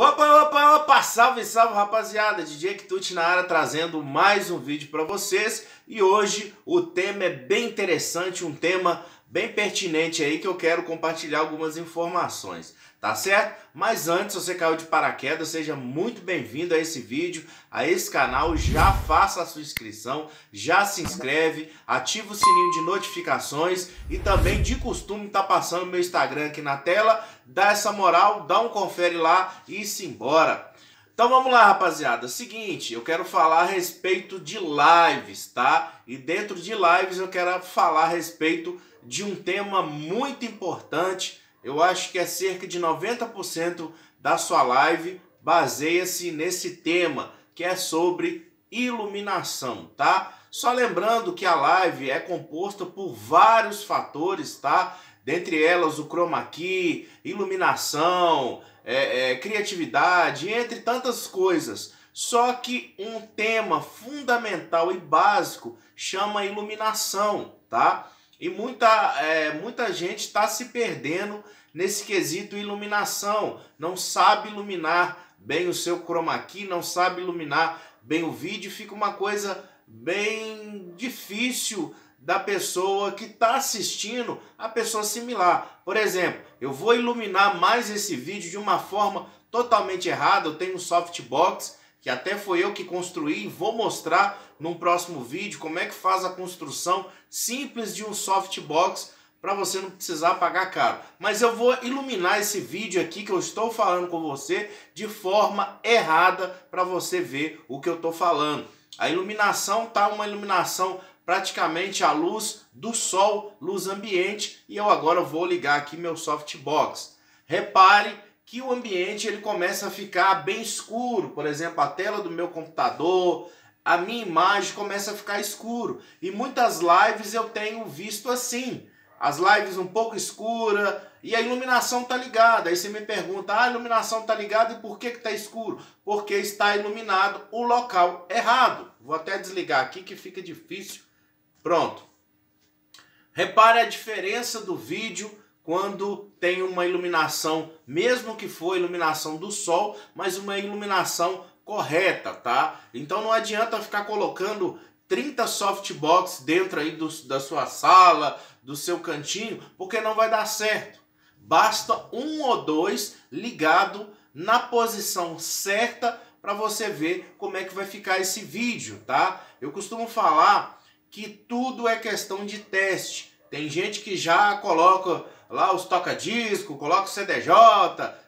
Opa, opa, opa! Salve, salve, rapaziada! DJ Kituty na área trazendo mais um vídeo para vocês. E hoje o tema é bem interessante, um tema bem pertinente aí que eu quero compartilhar algumas informações, tá certo? Mas antes, se você caiu de paraquedas, seja muito bem-vindo a esse vídeo, a esse canal. Já faça a sua inscrição, já se inscreve, ativa o sininho de notificações e também, de costume, tá passando meu Instagram aqui na tela. Dá essa moral, dá um confere lá e simbora. Então vamos lá, rapaziada. Seguinte, eu quero falar a respeito de lives, tá? E dentro de lives eu quero falar a respeito de um tema muito importante. Eu acho que é cerca de 90% da sua live baseia-se nesse tema, que é sobre iluminação, tá? Só lembrando que a live é composta por vários fatores, tá? Dentre elas o chroma key, iluminação, criatividade, entre tantas coisas. Só que um tema fundamental e básico chama iluminação, tá? E muita gente está se perdendo nesse quesito iluminação. Não sabe iluminar bem o seu chroma key, não sabe iluminar bem o vídeo. Fica uma coisa bem difícil da pessoa que está assistindo a pessoa similar. Por exemplo, eu vou iluminar mais esse vídeo de uma forma totalmente errada. Eu tenho um softbox, que até foi eu que construí, e vou mostrar num próximo vídeo como é que faz a construção simples de um softbox para você não precisar pagar caro. Mas eu vou iluminar esse vídeo aqui que eu estou falando com você de forma errada para você ver o que eu estou falando. A iluminação tá uma iluminação praticamente a luz do sol, luz ambiente, e eu agora vou ligar aqui meu softbox. Repare que o ambiente ele começa a ficar bem escuro, por exemplo, a tela do meu computador, a minha imagem começa a ficar escuro. E muitas lives eu tenho visto assim, as lives um pouco escuras e a iluminação tá ligada. Aí você me pergunta, a iluminação tá ligada e por que tá escuro? Porque está iluminado o local errado. Vou até desligar aqui que fica difícil. Pronto. Repare a diferença do vídeo quando tem uma iluminação, mesmo que for a iluminação do sol, mas uma iluminação correta, tá? Então não adianta ficar colocando 30 softbox dentro aí da sua sala, do seu cantinho, porque não vai dar certo. Basta um ou dois ligado na posição certa para você ver como é que vai ficar esse vídeo, tá? Eu costumo falar que tudo é questão de teste. Tem gente que já coloca lá os toca-disco, coloca o CDJ,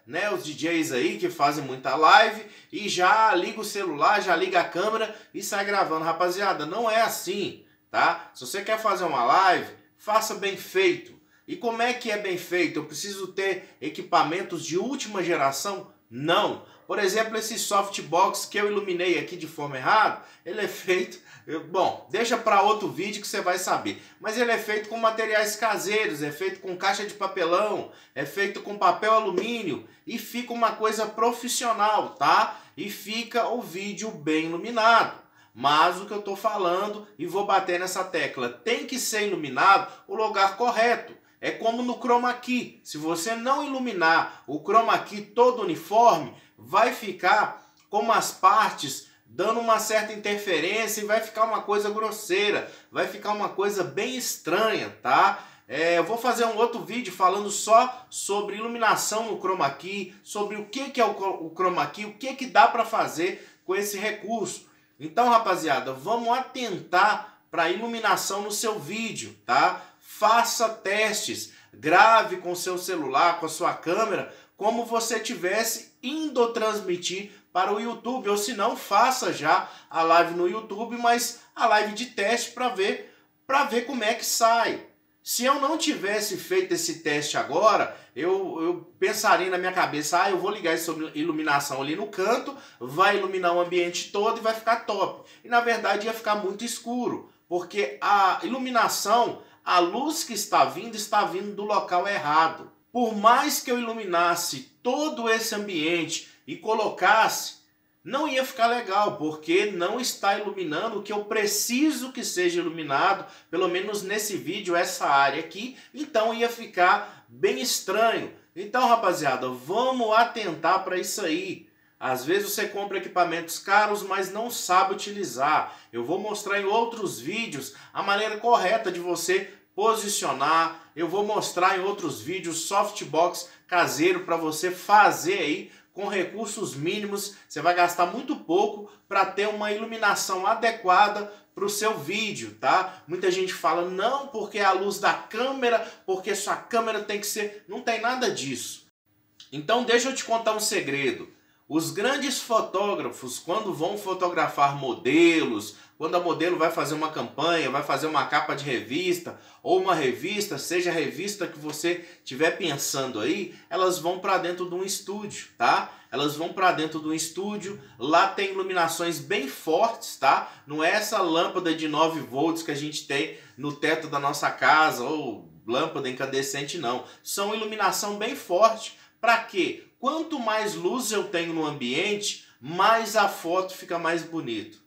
né, os DJs aí que fazem muita live e já liga o celular, já liga a câmera e sai gravando. Rapaziada, não é assim, tá? Se você quer fazer uma live, faça bem feito. E como é que é bem feito? Eu preciso ter equipamentos de última geração? Não. Por exemplo, esse softbox que eu iluminei aqui de forma errada, ele é feito... Bom, deixa para outro vídeo que você vai saber. Mas ele é feito com materiais caseiros, é feito com caixa de papelão, é feito com papel alumínio e fica uma coisa profissional, tá? E fica o vídeo bem iluminado. Mas o que eu tô falando, e vou bater nessa tecla, tem que ser iluminado o lugar correto. É como no chroma key. Se você não iluminar o chroma key todo uniforme, vai ficar como as partes dando uma certa interferência e vai ficar uma coisa grosseira, vai ficar uma coisa bem estranha, tá? Eu vou fazer um outro vídeo falando só sobre iluminação no chroma key, sobre o que é o chroma key, o que dá para fazer com esse recurso. Então, rapaziada, vamos atentar para iluminação no seu vídeo, tá? Faça testes, grave com seu celular, com a sua câmera, como você tivesse indo transmitir para o YouTube, ou se não, faça já a live no YouTube, mas a live de teste para ver como é que sai. Se eu não tivesse feito esse teste agora, eu pensaria na minha cabeça, eu vou ligar essa iluminação ali no canto, vai iluminar o ambiente todo e vai ficar top. E na verdade ia ficar muito escuro, porque a iluminação, a luz que está vindo do local errado. Por mais que eu iluminasse todo esse ambiente e colocasse, não ia ficar legal, porque não está iluminando o que eu preciso que seja iluminado, pelo menos nesse vídeo, essa área aqui, então ia ficar bem estranho. Então, rapaziada, vamos atentar para isso aí. Às vezes você compra equipamentos caros, mas não sabe utilizar. Eu vou mostrar em outros vídeos a maneira correta de você posicionar. Eu vou mostrar em outros vídeos softbox caseiro para você fazer aí com recursos mínimos. Você vai gastar muito pouco para ter uma iluminação adequada para o seu vídeo, tá? Muita gente fala, não, porque é a luz da câmera, porque sua câmera tem que ser... Não tem nada disso. Então deixa eu te contar um segredo. Os grandes fotógrafos, quando vão fotografar modelos, quando a modelo vai fazer uma campanha, vai fazer uma capa de revista, ou uma revista, seja a revista que você estiver pensando aí, elas vão para dentro de um estúdio, tá? Elas vão para dentro de um estúdio, lá tem iluminações bem fortes, tá? Não é essa lâmpada de 9 volts que a gente tem no teto da nossa casa, ou lâmpada incandescente, não. São iluminação bem forte. Para quê? Quanto mais luz eu tenho no ambiente, mais a foto fica mais bonita.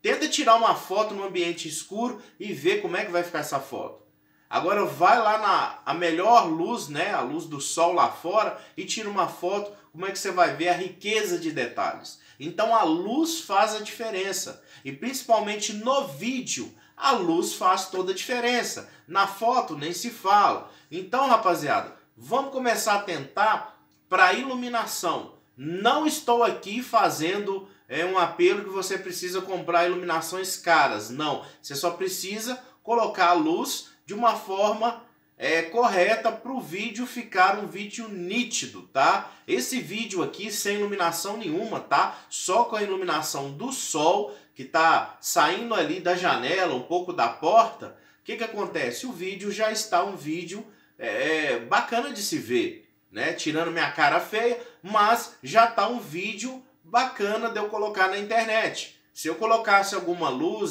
Tenta tirar uma foto no ambiente escuro e ver como é que vai ficar essa foto. Agora vai lá na melhor luz, né, a luz do sol lá fora, e tira uma foto, como é que você vai ver a riqueza de detalhes. Então a luz faz a diferença. E principalmente no vídeo, a luz faz toda a diferença. Na foto nem se fala. Então, rapaziada, vamos começar a tentar... para iluminação. Não estou aqui fazendo um apelo que você precisa comprar iluminações caras, não. Você só precisa colocar a luz de uma forma correta para o vídeo ficar um vídeo nítido, tá? Esse vídeo aqui sem iluminação nenhuma, tá? Só com a iluminação do sol que tá saindo ali da janela, um pouco da porta. O que que acontece? O vídeo já está um vídeo bacana de se ver, né? Tirando minha cara feia, mas já tá um vídeo bacana de eu colocar na internet. Se eu colocasse alguma luz,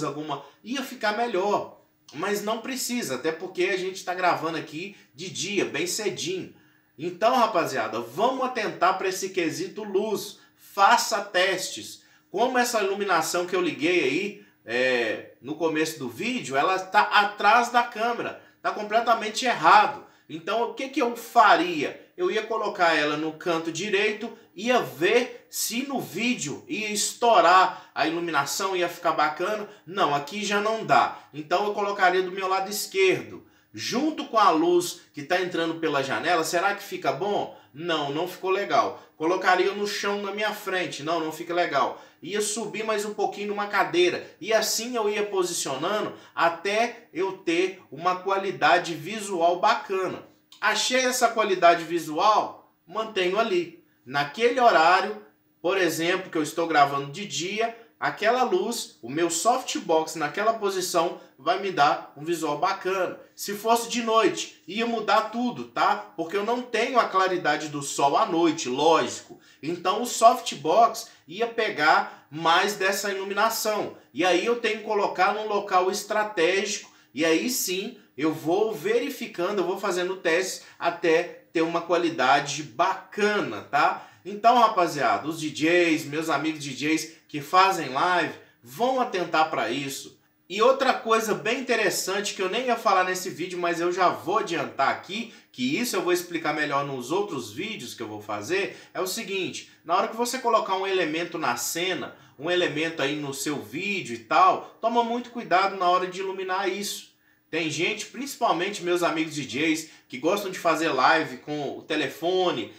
ia ficar melhor, mas não precisa, até porque a gente tá gravando aqui de dia, bem cedinho. Então, rapaziada, vamos atentar para esse quesito luz. Faça testes. Como essa iluminação que eu liguei aí no começo do vídeo, ela tá atrás da câmera, tá completamente errado. Então, o que que eu faria? Eu ia colocar ela no canto direito, ia ver se no vídeo ia estourar a iluminação, ia ficar bacana. Não, aqui já não dá. Então eu colocaria do meu lado esquerdo. Junto com a luz que está entrando pela janela, será que fica bom? Não, não ficou legal. Colocaria no chão na minha frente. Não, não fica legal. Ia subir mais um pouquinho numa cadeira. E assim eu ia posicionando até eu ter uma qualidade visual bacana. Achei essa qualidade visual, mantenho ali. Naquele horário, por exemplo, que eu estou gravando de dia, aquela luz, o meu softbox naquela posição vai me dar um visual bacana. Se fosse de noite, ia mudar tudo, tá? Porque eu não tenho a claridade do sol à noite, lógico. Então o softbox ia pegar mais dessa iluminação. E aí eu tenho que colocar num local estratégico. E aí sim, eu vou verificando, eu vou fazendo testes até ter uma qualidade bacana, tá? Então, rapaziada, os DJs, meus amigos DJs que fazem live, vão atentar para isso. E outra coisa bem interessante que eu nem ia falar nesse vídeo, mas eu já vou adiantar aqui, que isso eu vou explicar melhor nos outros vídeos que eu vou fazer, é o seguinte: na hora que você colocar um elemento na cena, um elemento aí no seu vídeo e tal, toma muito cuidado na hora de iluminar isso. Tem gente, principalmente meus amigos DJs, que gostam de fazer live com o telefone,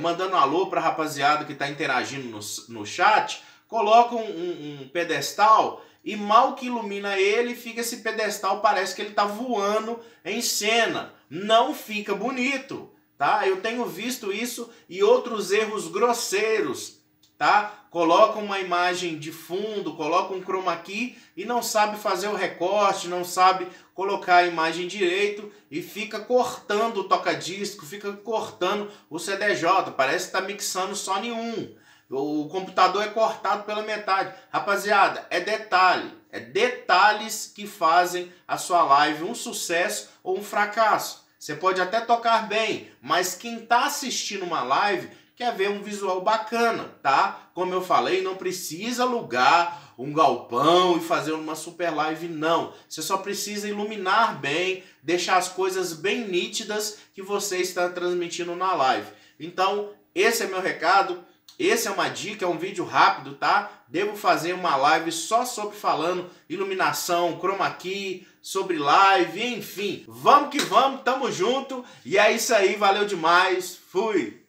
mandando alô para a rapaziada que está interagindo no chat, colocam um pedestal e mal que ilumina ele, fica esse pedestal, parece que ele está voando em cena. Não fica bonito, tá? Eu tenho visto isso e outros erros grosseiros, tá? Coloca uma imagem de fundo, coloca um chroma key e não sabe fazer o recorte, não sabe colocar a imagem direito e fica cortando o toca-disco, fica cortando o CDJ, parece que tá mixando só nenhum. O computador é cortado pela metade. Rapaziada, é detalhe, é detalhes que fazem a sua live um sucesso ou um fracasso. Você pode até tocar bem, mas quem tá assistindo uma live quer ver um visual bacana, tá? Como eu falei, não precisa alugar um galpão e fazer uma super live, não. Você só precisa iluminar bem, deixar as coisas bem nítidas que você está transmitindo na live. Então, esse é meu recado. Esse é uma dica, é um vídeo rápido, tá? Devo fazer uma live só sobre falando iluminação, chroma key, sobre live, enfim. Vamos que vamos, tamo junto. E é isso aí, valeu demais, fui!